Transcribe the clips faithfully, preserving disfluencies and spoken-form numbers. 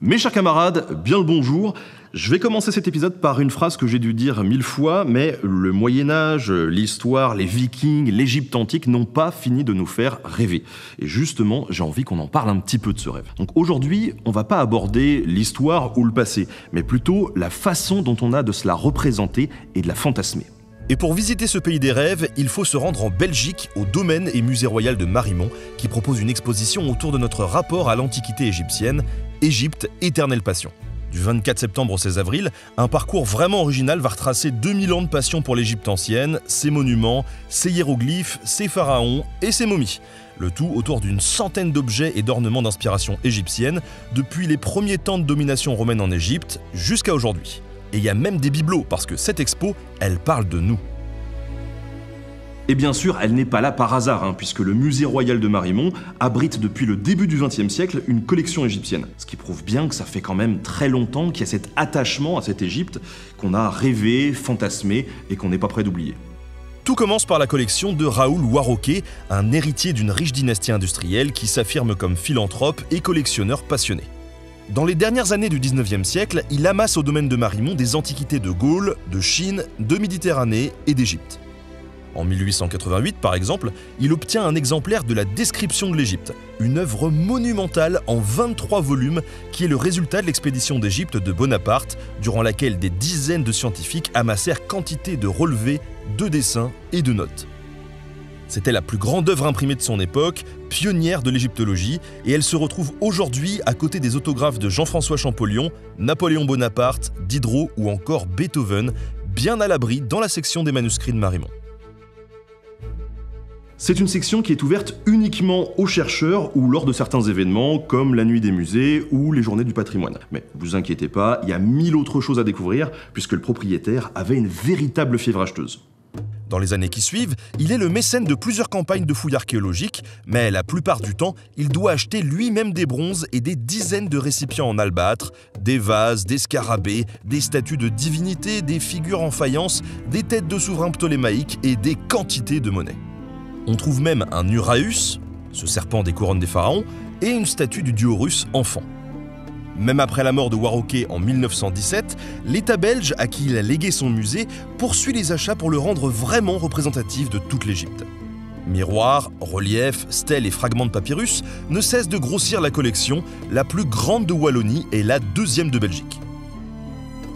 Mes chers camarades, bien le bonjour. Je vais commencer cet épisode par une phrase que j'ai dû dire mille fois, mais le Moyen-Âge, l'histoire, les Vikings, l'Égypte antique n'ont pas fini de nous faire rêver. Et justement, j'ai envie qu'on en parle un petit peu de ce rêve. Donc aujourd'hui, on va pas aborder l'histoire ou le passé, mais plutôt la façon dont on a de se la représenter et de la fantasmer. Et pour visiter ce pays des rêves, il faut se rendre en Belgique, au Domaine et Musée Royal de Mariemont, qui propose une exposition autour de notre rapport à l'antiquité égyptienne, Égypte, éternelle passion. Du vingt-quatre septembre au seize avril, un parcours vraiment original va retracer deux mille ans de passion pour l'Égypte ancienne, ses monuments, ses hiéroglyphes, ses pharaons et ses momies. Le tout autour d'une centaine d'objets et d'ornements d'inspiration égyptienne, depuis les premiers temps de domination romaine en Égypte jusqu'à aujourd'hui. Et il y a même des bibelots, parce que cette expo, elle parle de nous. Et bien sûr, elle n'est pas là par hasard, hein, puisque le musée royal de Mariemont abrite depuis le début du vingtième siècle une collection égyptienne. Ce qui prouve bien que ça fait quand même très longtemps qu'il y a cet attachement à cette Égypte qu'on a rêvé, fantasmé et qu'on n'est pas prêt d'oublier. Tout commence par la collection de Raoul Warocqué, un héritier d'une riche dynastie industrielle qui s'affirme comme philanthrope et collectionneur passionné. Dans les dernières années du dix-neuvième siècle, il amasse au domaine de Mariemont des antiquités de Gaule, de Chine, de Méditerranée et d'Égypte. En mille huit cent quatre-vingt-huit, par exemple, il obtient un exemplaire de la Description de l'Égypte, une œuvre monumentale en vingt-trois volumes qui est le résultat de l'expédition d'Égypte de Bonaparte, durant laquelle des dizaines de scientifiques amassèrent quantité de relevés, de dessins et de notes. C'était la plus grande œuvre imprimée de son époque, pionnière de l'égyptologie, et elle se retrouve aujourd'hui à côté des autographes de Jean-François Champollion, Napoléon Bonaparte, Diderot ou encore Beethoven, bien à l'abri dans la section des manuscrits de Mariemont. C'est une section qui est ouverte uniquement aux chercheurs ou lors de certains événements comme la nuit des musées ou les journées du patrimoine. Mais vous inquiétez pas, il y a mille autres choses à découvrir puisque le propriétaire avait une véritable fièvre acheteuse. Dans les années qui suivent, il est le mécène de plusieurs campagnes de fouilles archéologiques, mais la plupart du temps, il doit acheter lui-même des bronzes et des dizaines de récipients en albâtre, des vases, des scarabées, des statues de divinités, des figures en faïence, des têtes de souverains ptolémaïques et des quantités de monnaie. On trouve même un Uraeus, ce serpent des couronnes des pharaons, et une statue du dieu Horus enfant. Même après la mort de Warocqué en mille neuf cent dix-sept, l'État belge, à qui il a légué son musée, poursuit les achats pour le rendre vraiment représentatif de toute l'Égypte. Miroirs, reliefs, stèles et fragments de papyrus ne cessent de grossir la collection, la plus grande de Wallonie et la deuxième de Belgique.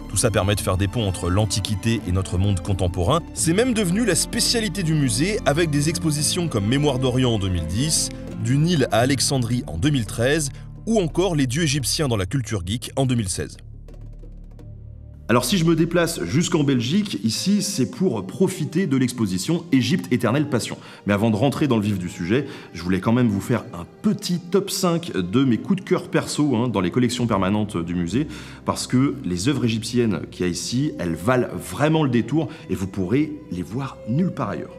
Tout ça permet de faire des ponts entre l'Antiquité et notre monde contemporain. C'est même devenu la spécialité du musée avec des expositions comme Mémoire d'Orient en deux mille dix, du Nil à Alexandrie en deux mille treize ou encore Les dieux égyptiens dans la culture geek en deux mille seize. Alors si je me déplace jusqu'en Belgique, ici c'est pour profiter de l'exposition Égypte éternelle passion. Mais avant de rentrer dans le vif du sujet, je voulais quand même vous faire un petit top cinq de mes coups de cœur perso hein, dans les collections permanentes du musée, parce que les œuvres égyptiennes qu'il y a ici, elles valent vraiment le détour et vous pourrez les voir nulle part ailleurs.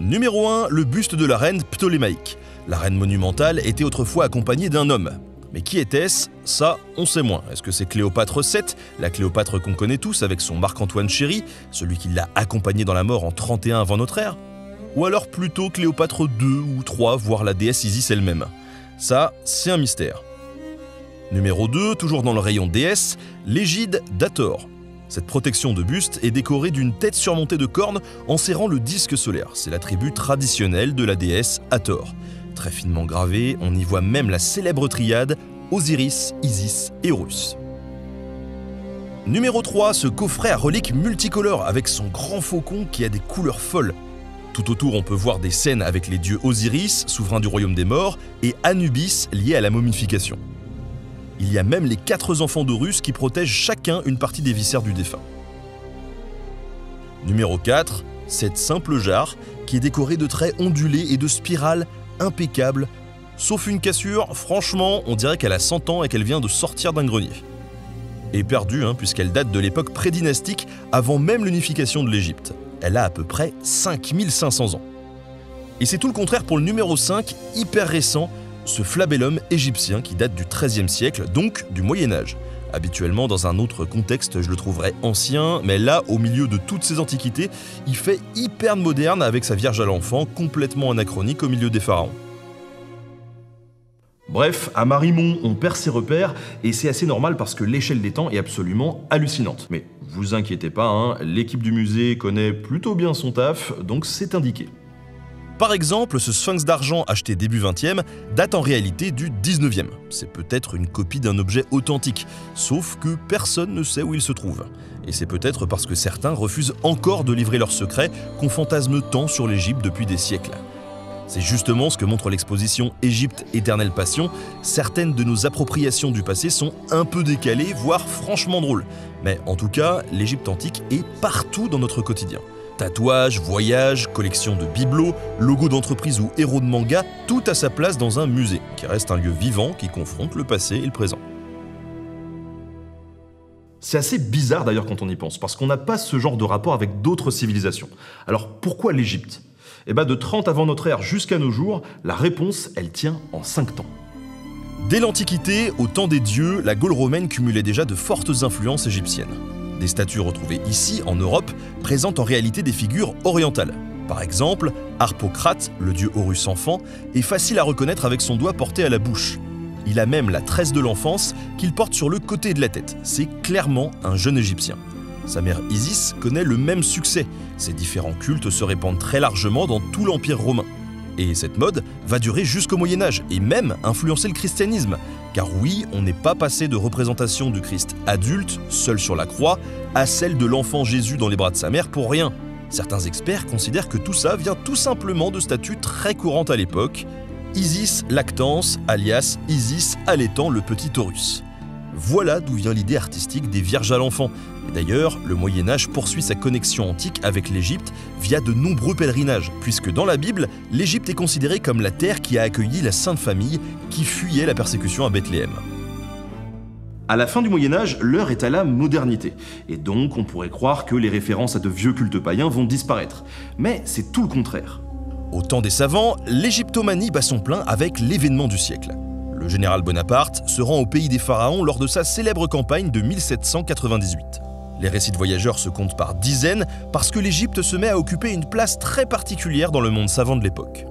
Numéro un, le buste de la reine ptolémaïque. La reine monumentale était autrefois accompagnée d'un homme. Mais qui était-ce? Ça, on sait moins. Est-ce que c'est Cléopâtre sept, la Cléopâtre qu'on connaît tous avec son Marc-Antoine chéri, celui qui l'a accompagné dans la mort en trente et un avant notre ère? Ou alors plutôt Cléopâtre deux ou trois, voire la déesse Isis elle-même? Ça, c'est un mystère. Numéro deux, toujours dans le rayon déesse, l'égide d'Hathor. Cette protection de buste est décorée d'une tête surmontée de cornes en serrant le disque solaire. C'est l'attribut traditionnel de la déesse Hathor. Très finement gravé, on y voit même la célèbre triade Osiris, Isis et Horus. Numéro trois, ce coffret à reliques multicolores avec son grand faucon qui a des couleurs folles. Tout autour, on peut voir des scènes avec les dieux Osiris, souverain du royaume des morts, et Anubis lié à la momification. Il y a même les quatre enfants d'Horus qui protègent chacun une partie des viscères du défunt. Numéro quatre, cette simple jarre qui est décorée de traits ondulés et de spirales impeccable, sauf une cassure, franchement, on dirait qu'elle a cent ans et qu'elle vient de sortir d'un grenier. Et perdue, hein, puisqu'elle date de l'époque prédynastique, avant même l'unification de l'Égypte. Elle a à peu près cinq mille cinq cents ans. Et c'est tout le contraire pour le numéro cinq, hyper récent, ce flabellum égyptien qui date du treizième siècle, donc du Moyen-Âge. Habituellement, dans un autre contexte, je le trouverais ancien, mais là, au milieu de toutes ces antiquités, il fait hyper moderne avec sa Vierge à l'enfant, complètement anachronique au milieu des pharaons. Bref, à Mariemont, on perd ses repères et c'est assez normal parce que l'échelle des temps est absolument hallucinante. Mais vous inquiétez pas, hein, l'équipe du musée connaît plutôt bien son taf, donc c'est indiqué. Par exemple, ce sphinx d'argent acheté début vingtième date en réalité du dix-neuvième. C'est peut-être une copie d'un objet authentique, sauf que personne ne sait où il se trouve. Et c'est peut-être parce que certains refusent encore de livrer leurs secrets qu'on fantasme tant sur l'Égypte depuis des siècles. C'est justement ce que montre l'exposition Égypte, éternelle passion. Certaines de nos appropriations du passé sont un peu décalées, voire franchement drôles. Mais en tout cas, l'Égypte antique est partout dans notre quotidien. Tatouages, voyages, collections de bibelots, logos d'entreprises ou héros de manga, tout à sa place dans un musée, qui reste un lieu vivant qui confronte le passé et le présent. C'est assez bizarre d'ailleurs quand on y pense, parce qu'on n'a pas ce genre de rapport avec d'autres civilisations. Alors pourquoi l'Égypte ? Eh bien de trente avant notre ère jusqu'à nos jours, la réponse, elle tient en cinq temps. Dès l'Antiquité, au temps des dieux, la Gaule romaine cumulait déjà de fortes influences égyptiennes. Des statues retrouvées ici, en Europe, présentent en réalité des figures orientales. Par exemple, Harpocrate, le dieu Horus enfant, est facile à reconnaître avec son doigt porté à la bouche. Il a même la tresse de l'enfance qu'il porte sur le côté de la tête. C'est clairement un jeune Égyptien. Sa mère Isis connaît le même succès. Ses différents cultes se répandent très largement dans tout l'Empire romain. Et cette mode va durer jusqu'au Moyen-Âge et même influencer le christianisme. Car oui, on n'est pas passé de représentation du Christ adulte, seul sur la croix, à celle de l'enfant Jésus dans les bras de sa mère pour rien. Certains experts considèrent que tout ça vient tout simplement de statues très courantes à l'époque. Isis lactans, alias Isis allaitant le petit Horus. Voilà d'où vient l'idée artistique des Vierges à l'enfant. Et d'ailleurs, le Moyen-Âge poursuit sa connexion antique avec l'Égypte via de nombreux pèlerinages, puisque dans la Bible, l'Égypte est considérée comme la terre qui a accueilli la Sainte Famille qui fuyait la persécution à Bethléem. À la fin du Moyen-Âge, l'heure est à la modernité, et donc on pourrait croire que les références à de vieux cultes païens vont disparaître. Mais c'est tout le contraire. Au temps des savants, l'égyptomanie bat son plein avec l'événement du siècle. Le général Bonaparte se rend au pays des pharaons lors de sa célèbre campagne de mille sept cent quatre-vingt-dix-huit. Les récits de voyageurs se comptent par dizaines parce que l'Égypte se met à occuper une place très particulière dans le monde savant de l'époque.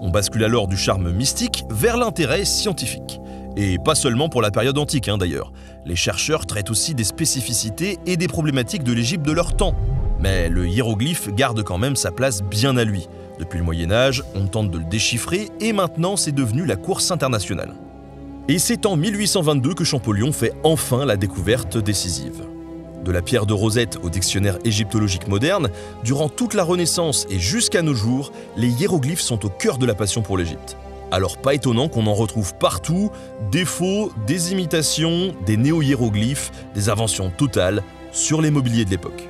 On bascule alors du charme mystique vers l'intérêt scientifique. Et pas seulement pour la période antique hein, d'ailleurs. Les chercheurs traitent aussi des spécificités et des problématiques de l'Égypte de leur temps. Mais le hiéroglyphe garde quand même sa place bien à lui. Depuis le Moyen-Âge, on tente de le déchiffrer et maintenant c'est devenu la course internationale. Et c'est en mille huit cent vingt-deux que Champollion fait enfin la découverte décisive. De la pierre de Rosette au dictionnaire égyptologique moderne, durant toute la Renaissance et jusqu'à nos jours, les hiéroglyphes sont au cœur de la passion pour l'Égypte. Alors pas étonnant qu'on en retrouve partout, des faux, des imitations, des néo-hiéroglyphes, des inventions totales sur les mobiliers de l'époque.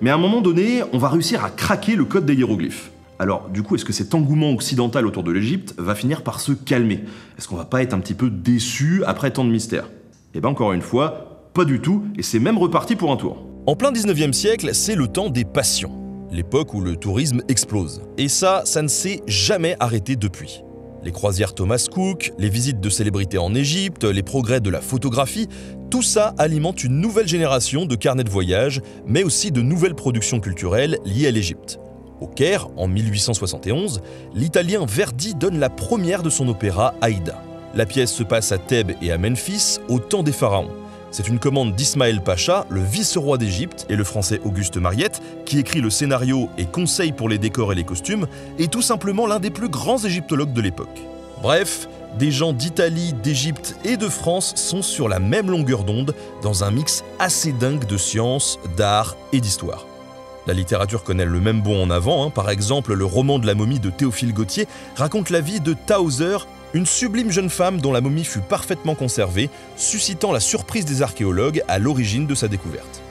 Mais à un moment donné, on va réussir à craquer le code des hiéroglyphes. Alors du coup, est-ce que cet engouement occidental autour de l'Égypte va finir par se calmer? Est-ce qu'on va pas être un petit peu déçu après tant de mystères? Eh bien encore une fois, pas du tout, et c'est même reparti pour un tour. En plein dix-neuvième siècle, c'est le temps des passions, l'époque où le tourisme explose. Et ça, ça ne s'est jamais arrêté depuis. Les croisières Thomas Cook, les visites de célébrités en Égypte, les progrès de la photographie, tout ça alimente une nouvelle génération de carnets de voyage, mais aussi de nouvelles productions culturelles liées à l'Égypte. Au Caire, en mille huit cent soixante et onze, l'Italien Verdi donne la première de son opéra Aïda. La pièce se passe à Thèbes et à Memphis, au temps des pharaons. C'est une commande d'Ismaël Pacha, le vice-roi d'Égypte, et le français Auguste Mariette, qui écrit le scénario et conseille pour les décors et les costumes, est tout simplement l'un des plus grands égyptologues de l'époque. Bref, des gens d'Italie, d'Égypte et de France sont sur la même longueur d'onde, dans un mix assez dingue de science, d'art et d'histoire. La littérature connaît le même bond en avant, hein. Par exemple le roman de la momie de Théophile Gauthier raconte la vie de Tauser, une sublime jeune femme dont la momie fut parfaitement conservée, suscitant la surprise des archéologues à l'origine de sa découverte.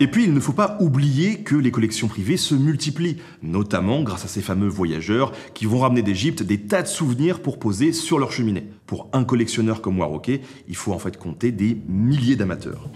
Et puis il ne faut pas oublier que les collections privées se multiplient, notamment grâce à ces fameux voyageurs qui vont ramener d'Égypte des tas de souvenirs pour poser sur leur cheminée. Pour un collectionneur comme Warocqué, il faut en fait compter des milliers d'amateurs.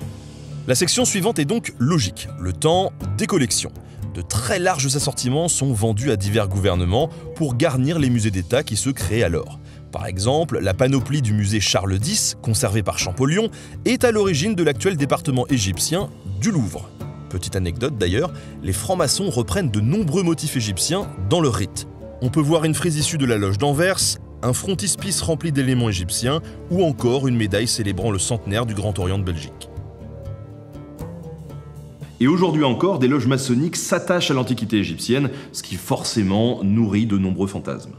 La section suivante est donc logique, le temps des collections. De très larges assortiments sont vendus à divers gouvernements pour garnir les musées d'État qui se créent alors. Par exemple, la panoplie du musée Charles dix, conservée par Champollion, est à l'origine de l'actuel département égyptien du Louvre. Petite anecdote d'ailleurs, les francs-maçons reprennent de nombreux motifs égyptiens dans leur rite. On peut voir une frise issue de la loge d'Anvers, un frontispice rempli d'éléments égyptiens ou encore une médaille célébrant le centenaire du Grand Orient de Belgique. Et aujourd'hui encore, des loges maçonniques s'attachent à l'Antiquité égyptienne, ce qui forcément nourrit de nombreux fantasmes.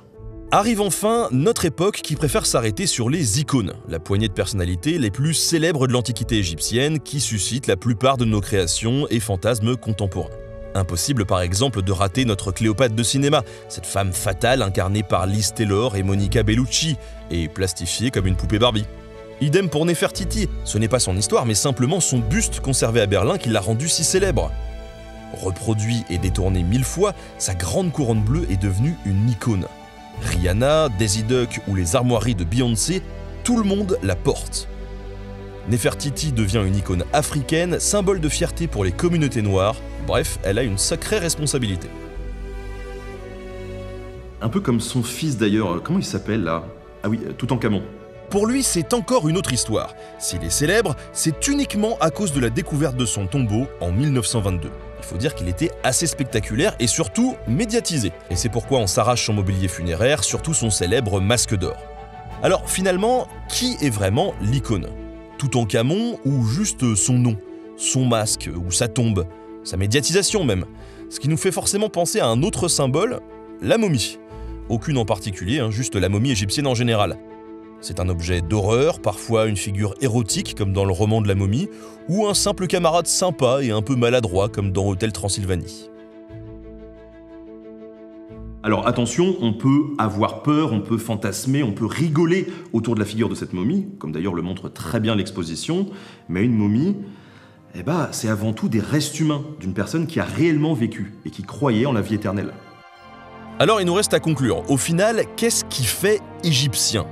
Arrive enfin notre époque qui préfère s'arrêter sur les icônes, la poignée de personnalités les plus célèbres de l'Antiquité égyptienne qui suscitent la plupart de nos créations et fantasmes contemporains. Impossible par exemple de rater notre Cléopâtre de cinéma, cette femme fatale incarnée par Liz Taylor et Monica Bellucci, et plastifiée comme une poupée Barbie. Idem pour Nefertiti, ce n'est pas son histoire mais simplement son buste conservé à Berlin qui l'a rendue si célèbre. Reproduit et détourné mille fois, sa grande couronne bleue est devenue une icône. Rihanna, Daisy Duck ou les armoiries de Beyoncé, tout le monde la porte. Nefertiti devient une icône africaine, symbole de fierté pour les communautés noires, bref, elle a une sacrée responsabilité. Un peu comme son fils d'ailleurs, comment il s'appelle là? Ah oui, Toutankhamon. Pour lui, c'est encore une autre histoire. S'il est célèbre, c'est uniquement à cause de la découverte de son tombeau en mille neuf cent vingt-deux. Il faut dire qu'il était assez spectaculaire et surtout médiatisé. Et c'est pourquoi on s'arrache son mobilier funéraire, surtout son célèbre masque d'or. Alors finalement, qui est vraiment l'icône? Toutankhamon ou juste son nom, son masque ou sa tombe, sa médiatisation même? Ce qui nous fait forcément penser à un autre symbole, la momie. Aucune en particulier, hein, juste la momie égyptienne en général. C'est un objet d'horreur, parfois une figure érotique comme dans le roman de la momie, ou un simple camarade sympa et un peu maladroit comme dans Hôtel Transylvanie. Alors attention, on peut avoir peur, on peut fantasmer, on peut rigoler autour de la figure de cette momie, comme d'ailleurs le montre très bien l'exposition, mais une momie, eh ben, c'est avant tout des restes humains d'une personne qui a réellement vécu et qui croyait en la vie éternelle. Alors il nous reste à conclure, au final, qu'est-ce qui fait égyptien?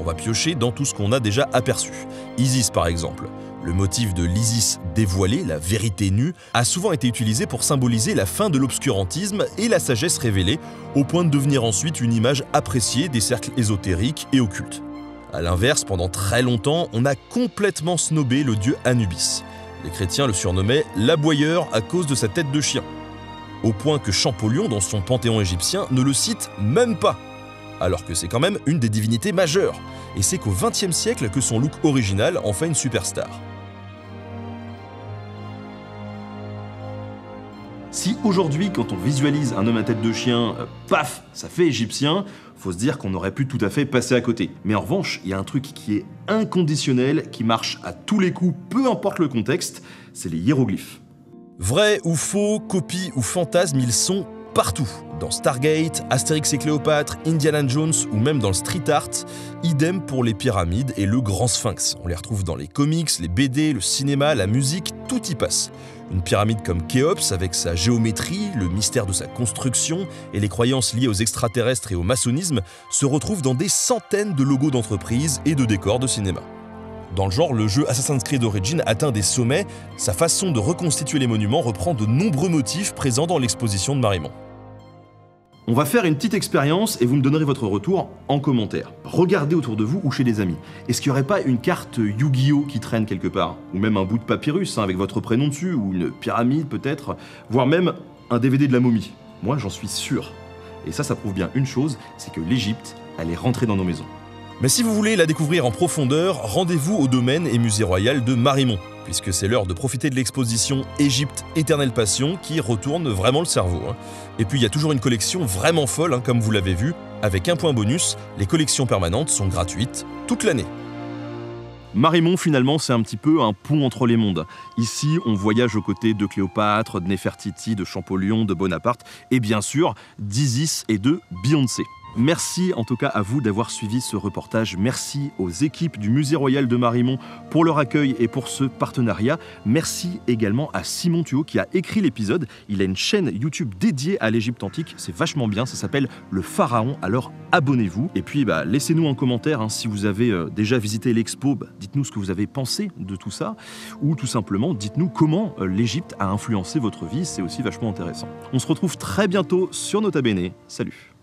On va piocher dans tout ce qu'on a déjà aperçu. Isis par exemple. Le motif de l'Isis dévoilée, la vérité nue, a souvent été utilisé pour symboliser la fin de l'obscurantisme et la sagesse révélée, au point de devenir ensuite une image appréciée des cercles ésotériques et occultes. A l'inverse, pendant très longtemps, on a complètement snobé le dieu Anubis. Les chrétiens le surnommaient « l'aboyeur » à cause de sa tête de chien. Au point que Champollion, dans son panthéon égyptien, ne le cite même pas. Alors que c'est quand même une des divinités majeures, et c'est qu'au vingtième siècle que son look original en fait une superstar. Si aujourd'hui, quand on visualise un homme à tête de chien, euh, paf, ça fait égyptien, faut se dire qu'on aurait pu tout à fait passer à côté. Mais en revanche, il y a un truc qui est inconditionnel, qui marche à tous les coups, peu importe le contexte, c'est les hiéroglyphes. Vrai ou faux, copie ou fantasme, ils sont partout, dans Stargate, Astérix et Cléopâtre, Indiana Jones ou même dans le street art, idem pour les pyramides et le Grand Sphinx. On les retrouve dans les comics, les B D, le cinéma, la musique, tout y passe. Une pyramide comme Khéops avec sa géométrie, le mystère de sa construction et les croyances liées aux extraterrestres et au maçonnisme se retrouvent dans des centaines de logos d'entreprises et de décors de cinéma. Dans le genre, le jeu Assassin's Creed Origins atteint des sommets, sa façon de reconstituer les monuments reprend de nombreux motifs présents dans l'exposition de Mariemont. On va faire une petite expérience et vous me donnerez votre retour en commentaire. Regardez autour de vous ou chez des amis. Est-ce qu'il n'y aurait pas une carte Yu-Gi-Oh qui traîne quelque part? Ou même un bout de papyrus hein, avec votre prénom dessus, ou une pyramide peut-être, voire même un D V D de la momie? Moi j'en suis sûr. Et ça, ça prouve bien une chose, c'est que l'Égypte, elle est rentrée dans nos maisons. Mais si vous voulez la découvrir en profondeur, rendez-vous au Domaine et Musée Royal de Mariemont, puisque c'est l'heure de profiter de l'exposition Égypte, éternelle passion qui retourne vraiment le cerveau. Hein. Et puis il y a toujours une collection vraiment folle, hein, comme vous l'avez vu, avec un point bonus, les collections permanentes sont gratuites toute l'année. Mariemont, finalement, c'est un petit peu un pont entre les mondes. Ici, on voyage aux côtés de Cléopâtre, de Néfertiti, de Champollion, de Bonaparte, et bien sûr d'Isis et de Beyoncé. Merci en tout cas à vous d'avoir suivi ce reportage. Merci aux équipes du Musée Royal de Mariemont pour leur accueil et pour ce partenariat. Merci également à Simon Thuot qui a écrit l'épisode. Il a une chaîne YouTube dédiée à l'Égypte antique. C'est vachement bien, ça s'appelle Le Pharaon. Alors abonnez-vous. Et puis bah, laissez-nous en commentaire hein, si vous avez euh, déjà visité l'expo. Bah, dites-nous ce que vous avez pensé de tout ça. Ou tout simplement, dites-nous comment euh, l'Égypte a influencé votre vie. C'est aussi vachement intéressant. On se retrouve très bientôt sur Nota Bene. Salut.